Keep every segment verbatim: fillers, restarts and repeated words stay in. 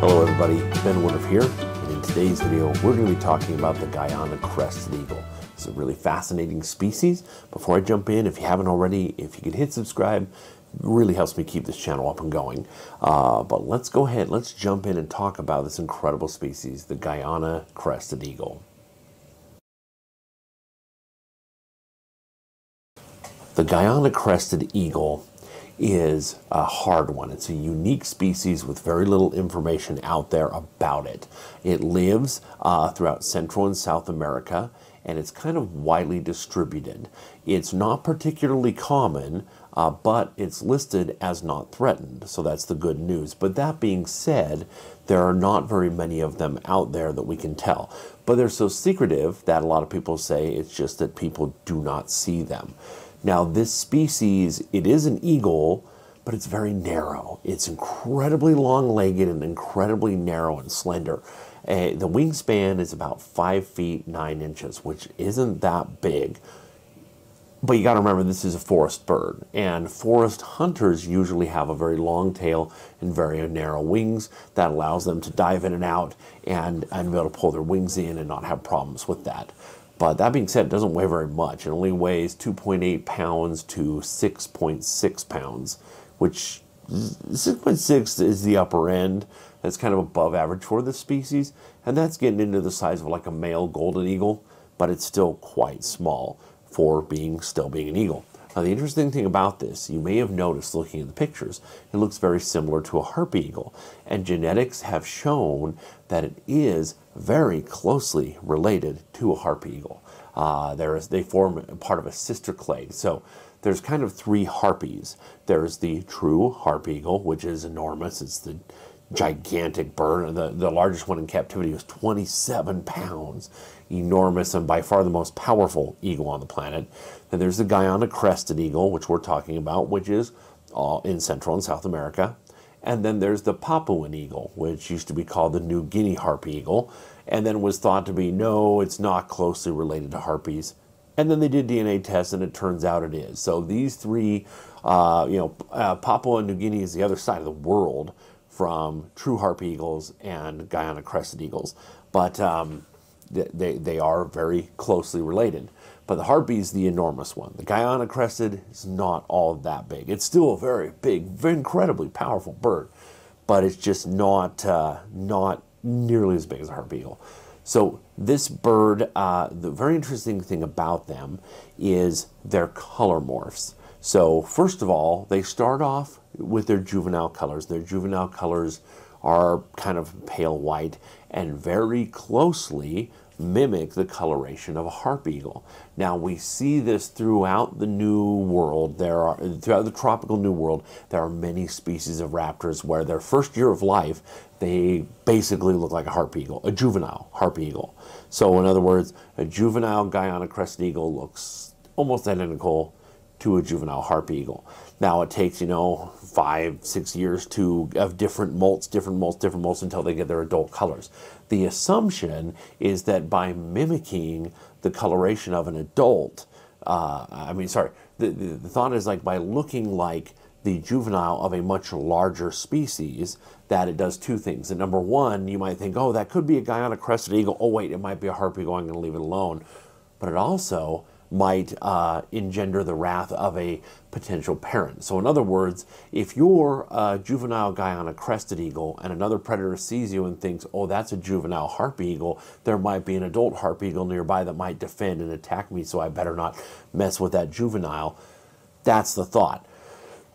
Hello everybody, Ben Woodruff here, and in today's video we're going to be talking about the Guyana crested eagle. It's a really fascinating species. Before I jump in, if you haven't already, if you could hit subscribe, it really helps me keep this channel up and going. Uh, but let's go ahead, let's jump in and talk about this incredible species, the Guyana crested eagle. The Guyana crested eagle is a hard one. It's a unique species with very little information out there about it. It lives uh, throughout Central and South America, and it's kind of widely distributed. It's not particularly common, uh, but it's listed as not threatened, so that's the good news. But that being said, there are not very many of them out there that we can tell. But they're so secretive that a lot of people say it's just that people do not see them. Now this species, it is an eagle, but it's very narrow. It's incredibly long-legged and incredibly narrow and slender. Uh, the wingspan is about five feet, nine inches, which isn't that big. But you gotta remember, this is a forest bird, and forest hunters usually have a very long tail and very narrow wings that allows them to dive in and out and, and be able to pull their wings in and not have problems with that. But that being said, it doesn't weigh very much. It only weighs two point eight pounds to six point six pounds, which six point six is the upper end. That's kind of above average for this species. And that's getting into the size of like a male golden eagle, but it's still quite small for being still being an eagle. Now, the interesting thing about this, you may have noticed looking at the pictures, it looks very similar to a harpy eagle. And genetics have shown that it is very closely related to a harpy eagle. Uh, there is, they form part of a sister clade. So there's kind of three harpies. There's the true harpy eagle, which is enormous. It's the gigantic bird. The, the largest one in captivity was twenty-seven pounds. Enormous and by far the most powerful eagle on the planet. Then there's the Guyana crested eagle, which we're talking about, which is all in Central and South America. And then there's the Papuan eagle, which used to be called the New Guinea harpy eagle, and then was thought to be, no, it's not closely related to harpies. And then they did D N A tests, and it turns out it is. So these three, uh, you know, uh, Papua New Guinea is the other side of the world from true harpy eagles and Guyana crested eagles. But um, they, they are very closely related. But the harpy is the enormous one. The Guyana crested is not all that big. It's still a very big, very incredibly powerful bird, but it's just not uh, not nearly as big as a harpy eagle. So this bird, uh, the very interesting thing about them is their color morphs. So first of all, they start off with their juvenile colors. Their juvenile colors are kind of pale white and very closely mimic the coloration of a harpy eagle. Now we see this throughout the New World. There are throughout the tropical New World, there are many species of raptors where their first year of life, they basically look like a harpy eagle, a juvenile harpy eagle. So in other words, a juvenile Guyana crested eagle looks almost identical to a juvenile harpy eagle. Now it takes, you know, five, six years to have different molts, different molts, different molts until they get their adult colors. The assumption is that by mimicking the coloration of an adult, uh, I mean, sorry, the, the, the thought is like by looking like the juvenile of a much larger species, that it does two things. And number one, you might think, oh, that could be a Guyana crested eagle. Oh wait, it might be a harpy eagle, I'm gonna leave it alone. But it also might uh, engender the wrath of a potential parent. So in other words, if you're a juvenile Guyana crested eagle and another predator sees you and thinks, oh, that's a juvenile harpy eagle, there might be an adult harpy eagle nearby that might defend and attack me, so I better not mess with that juvenile. That's the thought.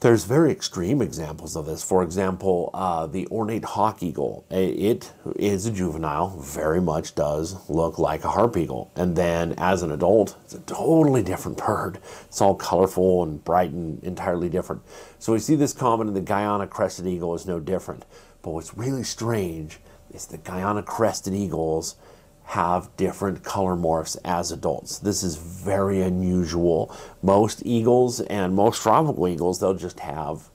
There's very extreme examples of this. For example, uh, the ornate hawk eagle. It is a juvenile, very much does look like a harp eagle. And then as an adult, it's a totally different bird. It's all colorful and bright and entirely different. So we see this common, and the Guyana crested eagle is no different. But what's really strange is the Guyana crested eagles have different color morphs as adults. This is very unusual. Most eagles and most tropical eagles, they'll just have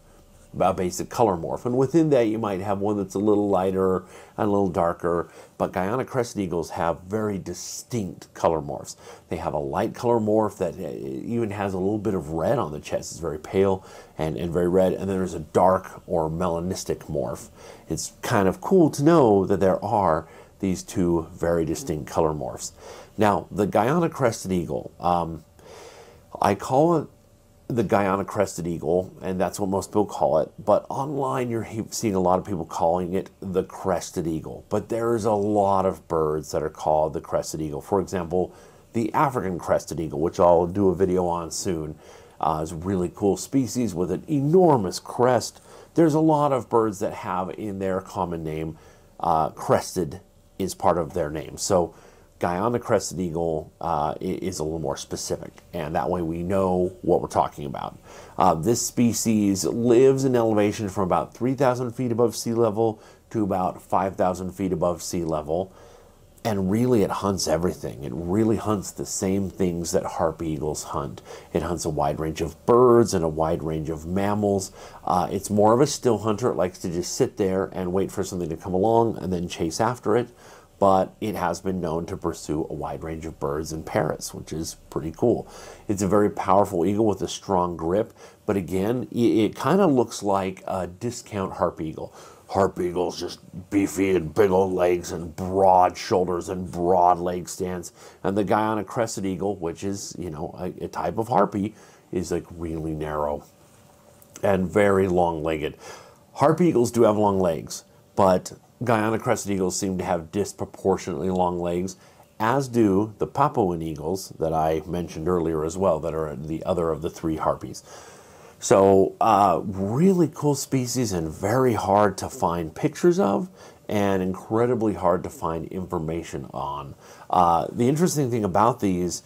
a basic color morph. And within that, you might have one that's a little lighter and a little darker. But Guyana crested eagles have very distinct color morphs. They have a light color morph that even has a little bit of red on the chest. It's very pale and, and very red. And then there's a dark or melanistic morph. It's kind of cool to know that there are these two very distinct color morphs. Now, the Guyana crested eagle, um, I call it the Guyana crested eagle, and that's what most people call it, but online you're seeing a lot of people calling it the crested eagle. But there's a lot of birds that are called the crested eagle. For example, the African crested eagle, which I'll do a video on soon, uh, is a really cool species with an enormous crest. There's a lot of birds that have in their common name, uh, crested is part of their name. So Guyana crested eagle uh, is a little more specific, and that way we know what we're talking about. Uh, this species lives in elevation from about three thousand feet above sea level to about five thousand feet above sea level, and really it hunts everything. It really hunts the same things that harpy eagles hunt. It hunts a wide range of birds and a wide range of mammals. Uh, it's more of a still hunter. It likes to just sit there and wait for something to come along and then chase after it. But it has been known to pursue a wide range of birds and parrots, which is pretty cool. It's a very powerful eagle with a strong grip, but again, it kind of looks like a discount harp eagle. Harp eagles, just beefy and big old legs and broad shoulders and broad leg stands. And the Guyana crested eagle, which is, you know, a, a type of harpy, is like really narrow and very long-legged. Harp eagles do have long legs, but Guyana crested eagles seem to have disproportionately long legs, as do the Papuan eagles that I mentioned earlier as well, that are the other of the three harpies. So uh, really cool species and very hard to find pictures of and incredibly hard to find information on. Uh, the interesting thing about these,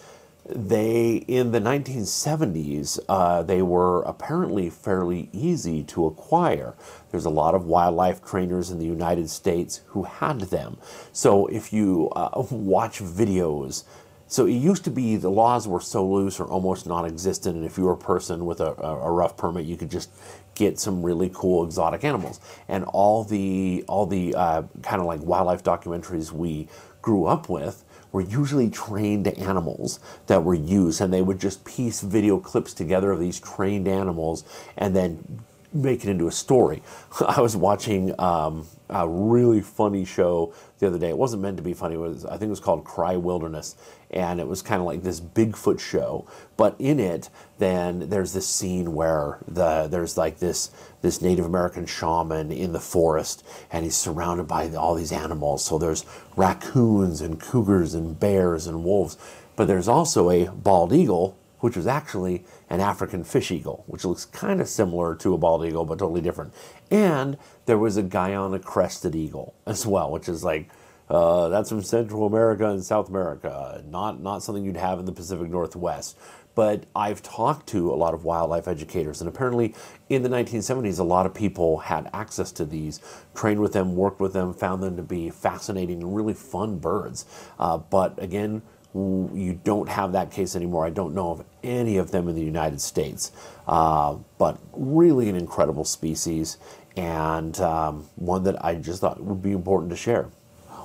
they, in the nineteen seventies, uh, they were apparently fairly easy to acquire. There's a lot of wildlife trainers in the United States who had them. So if you uh, watch videos, so it used to be the laws were so loose or almost non-existent, and if you were a person with a, a rough permit, you could just get some really cool exotic animals. And all the, all the uh, kind of like wildlife documentaries we grew up with were usually trained animals that were used, and they would just piece video clips together of these trained animals and then make it into a story. I was watching um, a really funny show the other day. It wasn't meant to be funny. It was, I think it was called Cry Wilderness, and it was kind of like this Bigfoot show. But in it, then there's this scene where the there's like this this Native American shaman in the forest, and he's surrounded by all these animals. So there's raccoons and cougars and bears and wolves, but there's also a bald eagle, which was actually an African fish eagle, which looks kind of similar to a bald eagle, but totally different. And there was a Guyana crested eagle as well, which is like, uh, that's from Central America and South America, not, not something you'd have in the Pacific Northwest. But I've talked to a lot of wildlife educators, and apparently in the nineteen seventies, a lot of people had access to these, trained with them, worked with them, found them to be fascinating and really fun birds. Uh, but again, you don't have that case anymore. I don't know of any of them in the United States, uh, but really an incredible species, and um, one that I just thought would be important to share.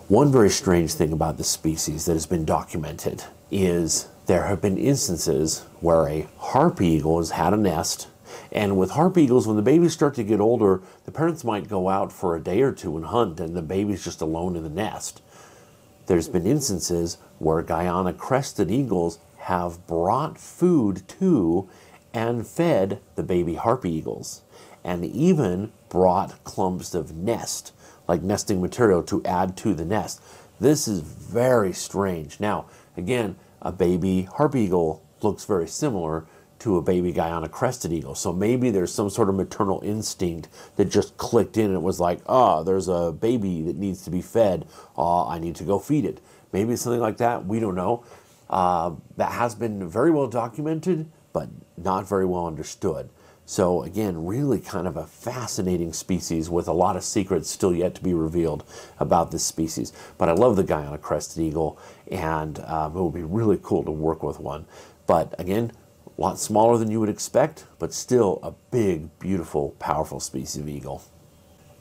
One very strange thing about this species that has been documented is there have been instances where a harpy eagle has had a nest, and with harpy eagles, when the babies start to get older, the parents might go out for a day or two and hunt, and the baby's just alone in the nest. There's been instances where Guyana crested eagles have brought food to and fed the baby harpy eagles, and even brought clumps of nest, like nesting material, to add to the nest. This is very strange. Now, again, a baby harpy eagle looks very similar to a baby Guyana crested eagle. So maybe there's some sort of maternal instinct that just clicked in and it was like, oh, there's a baby that needs to be fed. Uh, I need to go feed it. Maybe something like that. We don't know. Uh, that has been very well documented, but not very well understood. So again, really kind of a fascinating species with a lot of secrets still yet to be revealed about this species. But I love the Guyana crested eagle, and um, it would be really cool to work with one. But again, A lot smaller than you would expect, but still a big, beautiful, powerful species of eagle.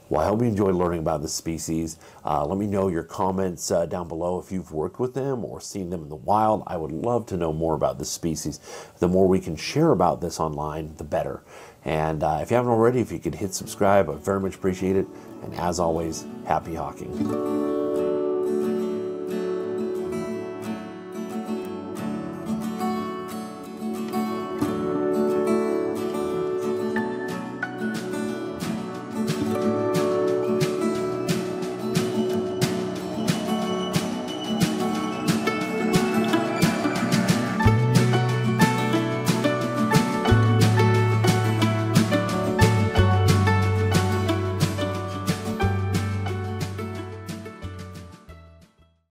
Well, I hope you enjoyed learning about this species. Uh, let me know your comments uh, down below if you've worked with them or seen them in the wild. I would love to know more about this species. The more we can share about this online, the better. And uh, if you haven't already, if you could hit subscribe, I very much appreciate it. And as always, happy hawking.